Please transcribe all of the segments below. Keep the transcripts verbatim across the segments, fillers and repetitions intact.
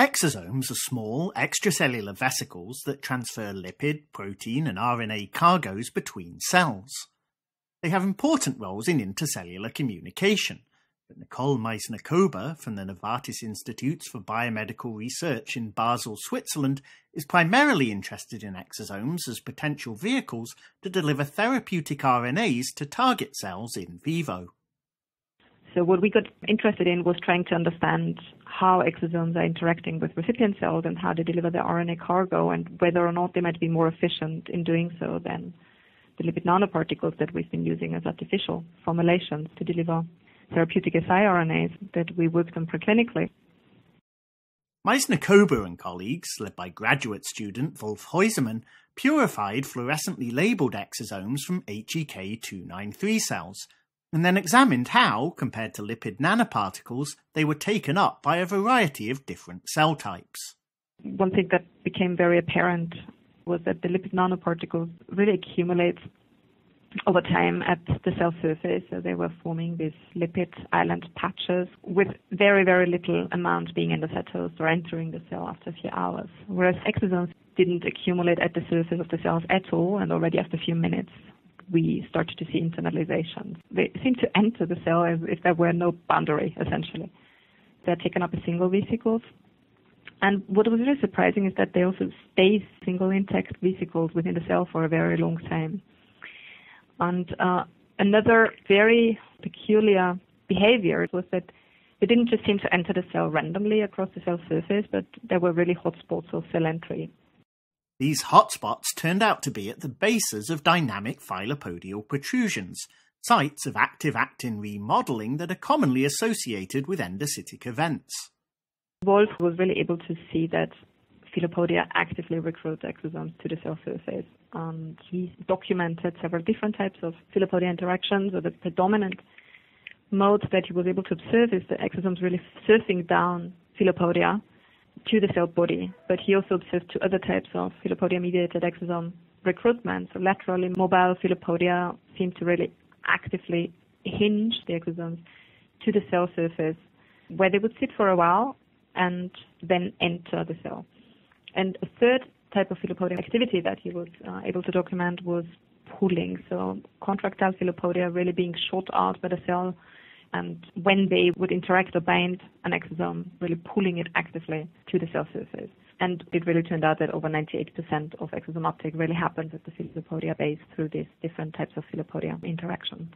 Exosomes are small, extracellular vesicles that transfer lipid, protein and R N A cargoes between cells. They have important roles in intercellular communication that Nicole Meisner-Kober from the Novartis Institutes for Biomedical Research in Basel, Switzerland, is primarily interested in exosomes as potential vehicles to deliver therapeutic R N As to target cells in vivo. So what we got interested in was trying to understand how exosomes are interacting with recipient cells and how they deliver the R N A cargo and whether or not they might be more efficient in doing so than the lipid nanoparticles that we've been using as artificial formulations to deliver therapeutic siRNAs that we worked on preclinically. Meisner-Kober and colleagues, led by graduate student Wolf Heusermann, purified fluorescently labelled exosomes from H E K two ninety-three cells and then examined how, compared to lipid nanoparticles, they were taken up by a variety of different cell types. One thing that became very apparent was that the lipid nanoparticles really accumulate over time at the cell surface, so they were forming these lipid island patches with very, very little amount being endocytosed or entering the cell after a few hours, whereas exosomes didn't accumulate at the surface of the cells at all, and already after a few minutes we started to see internalizations. They seem to enter the cell as if there were no boundary, essentially. They're taken up as single vesicles. And what was really surprising is that they also stay single intact vesicles within the cell for a very long time. And uh, another very peculiar behavior was that they didn't just seem to enter the cell randomly across the cell surface, but there were really hotspots of cell entry. These hotspots turned out to be at the bases of dynamic filopodial protrusions, sites of active actin remodeling that are commonly associated with endocytic events. Wolf was really able to see that filopodia actively recruit exosomes to the cell surface. Um, he documented several different types of filopodia interactions, or the predominant mode that he was able to observe is the exosomes really surfing down filopodia to the cell body. But he also observed two other types of filopodia-mediated exosome recruitment. So laterally mobile filopodia seem to really actively hinge the exosomes to the cell surface, where they would sit for a while and then enter the cell. And a third type of filopodia activity that he was uh, able to document was pooling. So contractile filopodia really being shot out by the cell, and when they would interact or bind an exosome, really pooling it actively to the cell surface. And it really turned out that over ninety-eight percent of exosome uptake really happens at the filopodia base through these different types of filopodia interaction.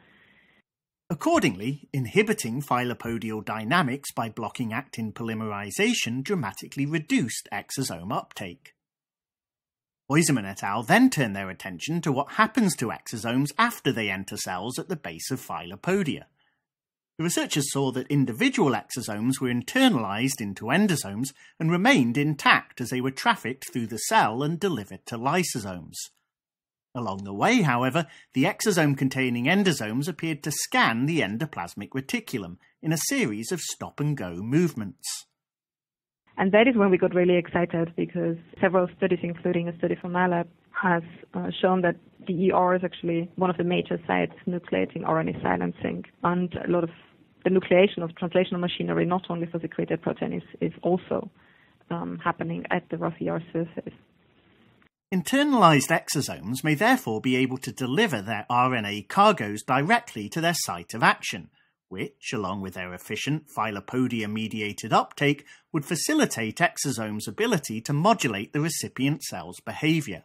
Accordingly, inhibiting filopodial dynamics by blocking actin polymerization dramatically reduced exosome uptake. Heusermann et al. Then turn their attention to what happens to exosomes after they enter cells at the base of filopodia. The researchers saw that individual exosomes were internalized into endosomes and remained intact as they were trafficked through the cell and delivered to lysosomes. Along the way, however, the exosome-containing endosomes appeared to scan the endoplasmic reticulum in a series of stop-and-go movements. And that is when we got really excited, because several studies, including a study from my lab, has uh, shown that the E R is actually one of the major sites nucleating R N A silencing. And a lot of the nucleation of translational machinery, not only for secreted protein, is, is also um, happening at the rough E R surface. Internalized exosomes may therefore be able to deliver their R N A cargoes directly to their site of action, which, along with their efficient filopodia-mediated uptake, would facilitate exosomes' ability to modulate the recipient cell's behaviour.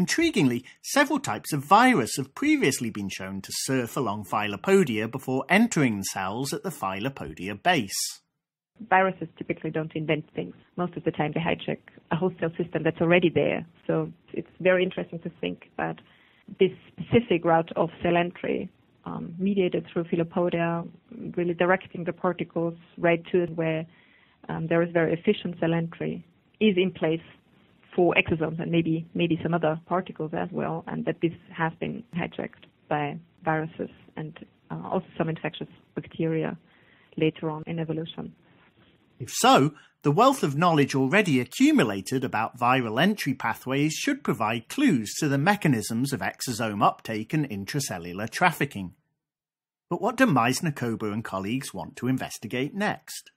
Intriguingly, several types of virus have previously been shown to surf along filopodia before entering cells at the filopodia base. Viruses typically don't invent things. Most of the time they hijack a host cell system that's already there. So it's very interesting to think that this specific route of cell entry, Um, mediated through filopodia, really directing the particles right to it, where um, there is very efficient cell entry, is in place for exosomes and maybe maybe some other particles as well, and that this has been hijacked by viruses and uh, also some infectious bacteria later on in evolution. If so, the wealth of knowledge already accumulated about viral entry pathways should provide clues to the mechanisms of exosome uptake and intracellular trafficking. But what do Meisner-Kober and colleagues want to investigate next?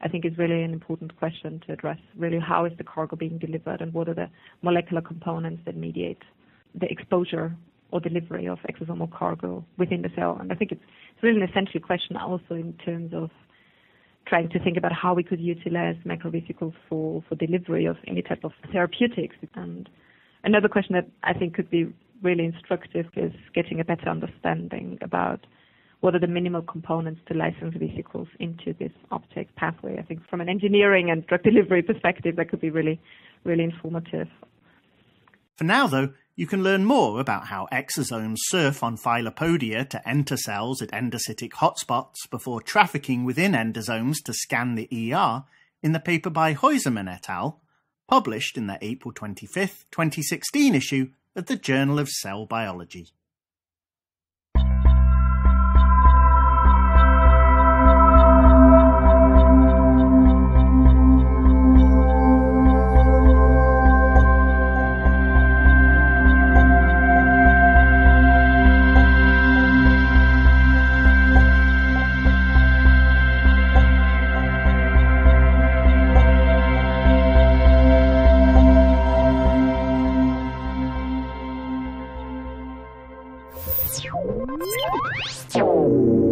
I think it's really an important question to address, really how is the cargo being delivered and what are the molecular components that mediate the exposure or delivery of exosomal cargo within the cell. And I think it's really an essential question also in terms of trying to think about how we could utilize macrovesicles for, for delivery of any type of therapeutics. And another question that I think could be really instructive is getting a better understanding about what are the minimal components to license vesicles into this uptake pathway. I think from an engineering and drug delivery perspective, that could be really, really informative. For now, though, you can learn more about how exosomes surf on filopodia to enter cells at endocytic hotspots before trafficking within endosomes to scan the E R in the paper by Heusermann et al., published in the April twenty-fifth, twenty sixteen issue of the Journal of Cell Biology. Thank you.